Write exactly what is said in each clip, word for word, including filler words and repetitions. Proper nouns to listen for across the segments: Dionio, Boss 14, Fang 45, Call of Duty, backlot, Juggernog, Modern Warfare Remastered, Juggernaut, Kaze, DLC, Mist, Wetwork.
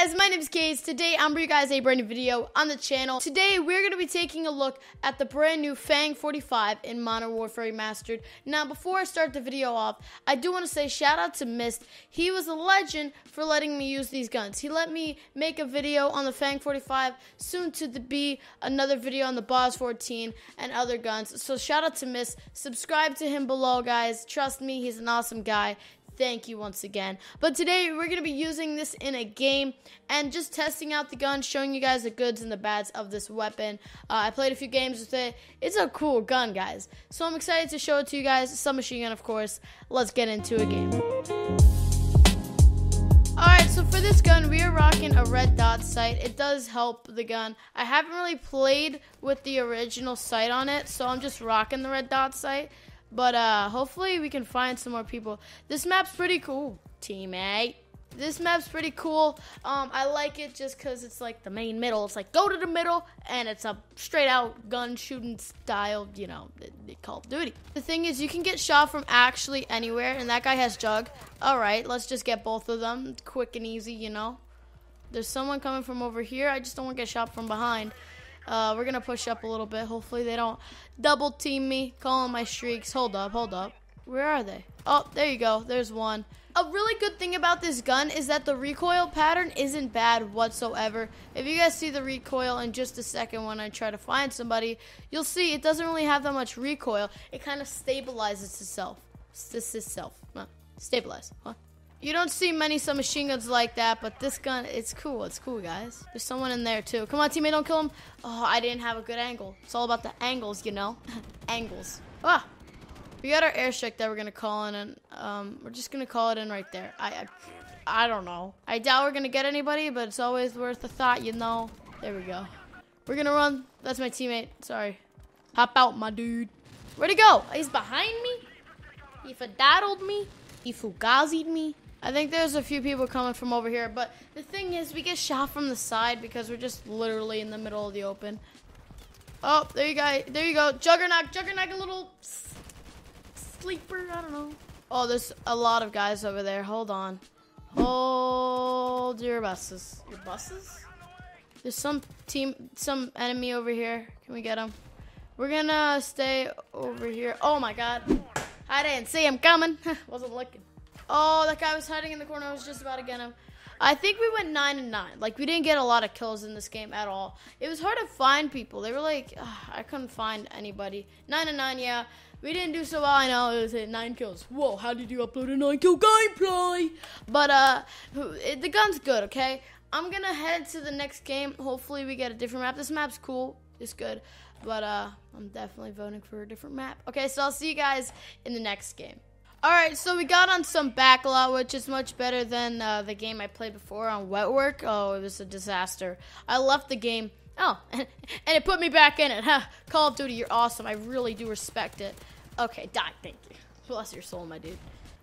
guys, my name is Kaze. Today I'm bringing you guys a brand new video on the channel. Today we're going to be taking a look at the brand new Fang forty-five in Modern Warfare Remastered. Now before I start the video off, I do want to say shout out to Mist. He was a legend for letting me use these guns. He let me make a video on the Fang forty-five, soon to be another video on the Boss fourteen and other guns. So shout out to Mist. Subscribe to him below, guys. Trust me, he's an awesome guy. Thank you once again. But today we're going to be using this in a game and just testing out the gun, showing you guys the goods and the bads of this weapon. Uh, I played a few games with it. It's a cool gun, guys. So I'm excited to show it to you guys. Submachine gun, of course. Let's get into a game. Alright, so for this gun, we are rocking a red dot sight. It does help the gun. I haven't really played with the original sight on it, so I'm just rocking the red dot sight. But uh, hopefully we can find some more people. This map's pretty cool, teammate. This map's pretty cool. Um, I like it just because it's like the main middle. It's like go to the middle, and it's a straight-out gun-shooting style, you know, Call of Duty. The thing is, you can get shot from actually anywhere, and that guy has Jug. All right, let's just get both of them. It's quick and easy, you know. There's someone coming from over here. I just don't want to get shot from behind. Uh, we're going to push up a little bit. Hopefully they don't double team me. Calling my streaks. Hold up, hold up. Where are they? Oh, there you go. There's one. A really good thing about this gun is that the recoil pattern isn't bad whatsoever. If you guys see the recoil in just a second when I try to find somebody, you'll see it doesn't really have that much recoil. It kind of stabilizes itself. This itself. Huh. Stabilize. Huh? You don't see many submachine guns like that, but this gun, it's cool. It's cool, guys. There's someone in there, too. Come on, teammate, don't kill him. Oh, I didn't have a good angle. It's all about the angles, you know? Angles. Ah! We got our airstrike that we're going to call in, and um, we're just going to call it in right there. I, I I don't know. I doubt we're going to get anybody, but it's always worth a thought, you know? There we go. We're going to run. That's my teammate. Sorry. Hop out, my dude. Where'd he go? He's behind me? He fadaddled me? He fugazied me? I think there's a few people coming from over here, but the thing is, we get shot from the side because we're just literally in the middle of the open. Oh, there you go. There you go. Juggernaut, Juggernaut, a little sleeper. I don't know. Oh, there's a lot of guys over there. Hold on. Hold your buses. Your buses? There's some team, some enemy over here. Can we get him? We're gonna stay over here. Oh my God. I didn't see him coming. Wasn't looking. Oh, that guy was hiding in the corner. I was just about to get him. I think we went nine and nine. Like, we didn't get a lot of kills in this game at all. It was hard to find people. They were like, ugh, I couldn't find anybody. Nine and nine, yeah. We didn't do so well. I know it was at nine kills. Whoa, how did you upload a nine kill gameplay? But uh, it, the gun's good, okay? I'm gonna head to the next game. Hopefully, we get a different map. This map's cool. It's good. But uh, I'm definitely voting for a different map. Okay, so I'll see you guys in the next game. Alright, so we got on some Backlot, which is much better than uh, the game I played before on Wetwork. Oh, it was a disaster. I left the game. Oh, and, and it put me back in it. Huh. Call of Duty, you're awesome. I really do respect it. Okay, die. Thank you. Bless your soul, my dude.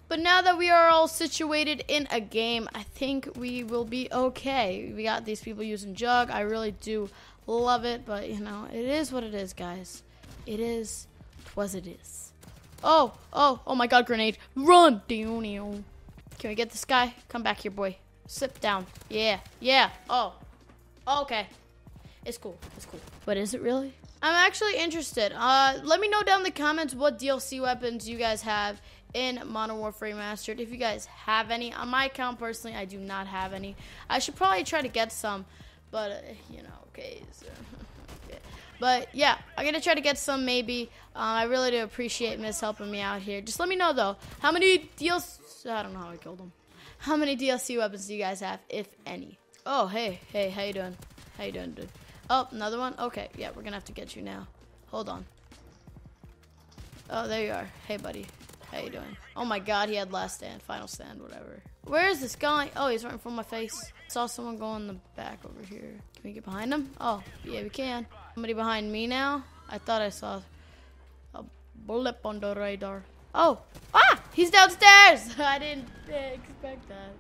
But now that we are all situated in a game, I think we will be okay. We got these people using Jug. I really do love it, but, you know, it is what it is, guys. It is, 'twas it is. Oh, oh, oh my God, grenade. Run, Dionio. Can we get this guy? Come back here, boy. Slip down. Yeah, yeah, oh. oh. Okay. It's cool, it's cool. But is it really? I'm actually interested. Uh, let me know down in the comments what D L C weapons you guys have in Modern Warfare Remastered. If you guys have any. On my account, personally, I do not have any. I should probably try to get some, but, uh, you know, okay, so... But, yeah, I'm going to try to get some, maybe. Uh, I really do appreciate Miss helping me out here. Just let me know, though. How many D L C... I don't know how I killed him. How many D L C weapons do you guys have, if any? Oh, hey. Hey, how you doing? How you doing, dude? Oh, another one? Okay, yeah, we're going to have to get you now. Hold on. Oh, there you are. Hey, buddy. How you doing? Oh, my God, he had last stand, final stand, whatever. Where is this guy? Oh, he's right in front of my face. Saw someone go in the back over here. Can we get behind him? Oh, yeah, we can. Somebody behind me now? I thought I saw a blip on the radar. Oh! Ah! He's downstairs! I didn't expect that.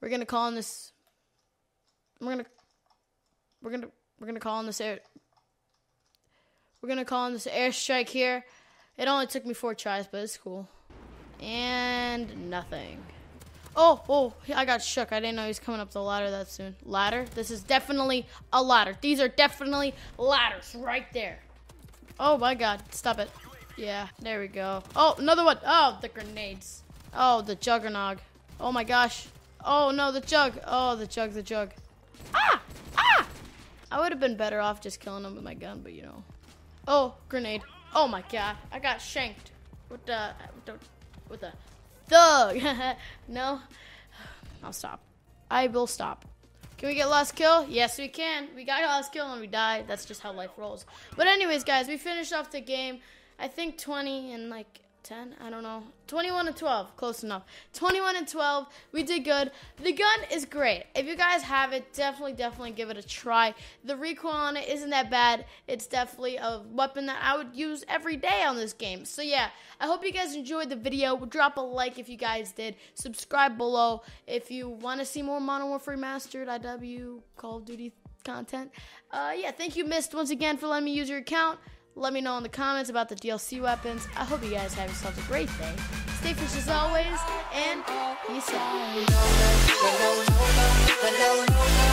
We're gonna call on this... We're gonna... We're gonna... We're gonna call on this air... We're gonna call on this airstrike here. It only took me four tries, but it's cool. And nothing. Oh, oh, I got shook. I didn't know he was coming up the ladder that soon. Ladder? This is definitely a ladder. These are definitely ladders right there. Oh, my God. Stop it. Yeah, there we go. Oh, another one. Oh, the grenades. Oh, the juggernog. Oh, my gosh. Oh, no, the jug. Oh, the jug, the jug. Ah! Ah! I would have been better off just killing him with my gun, but you know. Oh, grenade. Oh, my God. I got shanked. What the... What the... What the thug. No, I'll stop. I will stop. Can we get last kill? Yes, we can. We got last kill and we died. That's just how life rolls. But anyways, guys, we finished off the game. I think twenty and like ten. I don't know. twenty-one and twelve. Close enough. twenty-one and twelve. We did good. The gun is great. If you guys have it, definitely, definitely give it a try. The recoil on it isn't that bad. It's definitely a weapon that I would use every day on this game. So yeah, I hope you guys enjoyed the video. Drop a like if you guys did. Subscribe below if you want to see more Modern Warfare Remastered, I W, Call of Duty content. Uh, yeah, thank you, Mist, once again for letting me use your account. Let me know in the comments about the D L C weapons. I hope you guys have yourselves a great day. Stay fresh as always, and peace out.